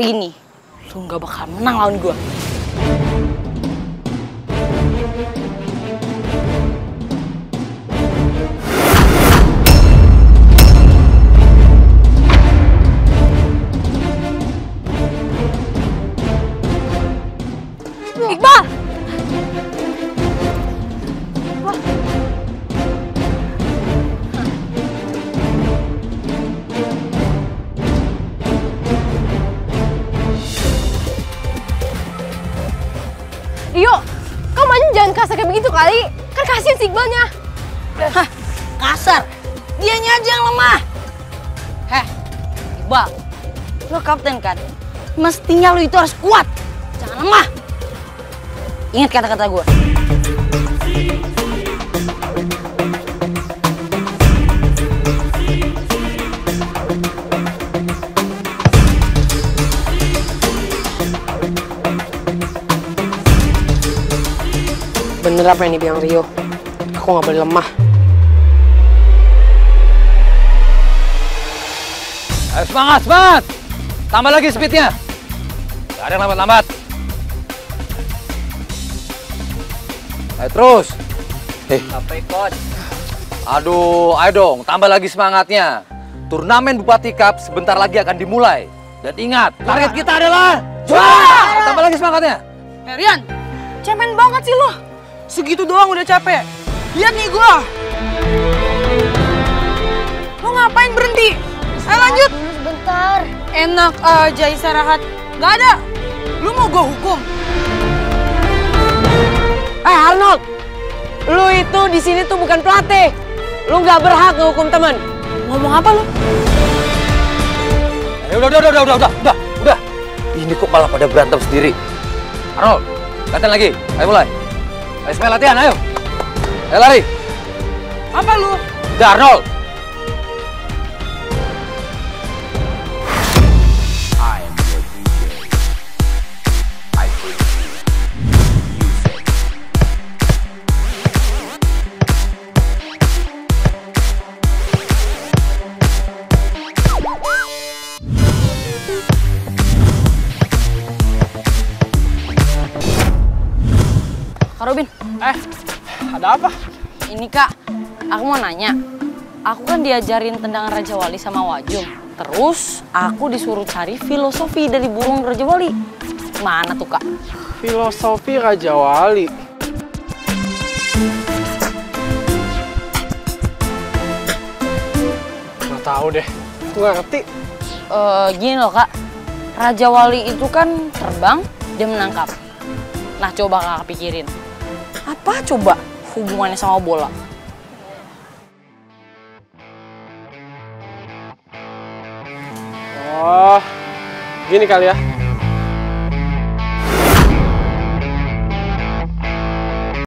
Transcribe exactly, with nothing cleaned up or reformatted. kali ini lu nggak bakal menang lawan gue. Iqbal! Rio, kau mainnya jangan kasar kayak begitu kali. Kan kasihan si Iqbalnya. Hah, kasar? Dianya aja yang lemah. Heh, Iqbal, lo kapten kan? Mestinya lo itu harus kuat, jangan lemah. Ingat kata-kata gue. Bener apa yang dibilang Rio? Aku nggak boleh lemah. Ayo, semangat, semangat! Tambah lagi speednya. Gak ada yang lambat-lambat. Ayo terus. Eh. Capek, Coach. Aduh, ayo dong, tambah lagi semangatnya. Turnamen Bupati Cup sebentar lagi akan dimulai. Dan ingat, target kita adalah juara. Tambah lagi semangatnya. Rian, cemen banget sih lo. Segitu doang udah capek. Lihat nih gua. Lo ngapain berhenti? Ayo lanjut. Bentar. Enak aja istirahat. Gak ada. Lo mau gua hukum? Eh Arnold, lu itu di sini tuh bukan pelatih. Lu nggak berhak ngehukum teman. Ngomong apa lu? Eh, udah, udah, udah, udah, udah, udah, udah. Ini kok malah pada berantem sendiri. Arnold, latihan lagi. Ayo mulai. Ayo semua latihan, ayo. Ayo lari. Apa lu? Udah Arnold. Kak Robin. Eh, ada apa? Ini Kak, aku mau nanya. Aku kan diajarin tendangan Rajawali sama Wajung. Terus aku disuruh cari filosofi dari burung Rajawali. Mana tuh Kak? Filosofi Rajawali? Nggak tahu deh, aku nggak ngerti. Uh, gini loh Kak, Rajawali itu kan terbang, dia menangkap. Nah coba Kakak pikirin. Apa coba hubungannya sama bola? Oh, gini kali ya.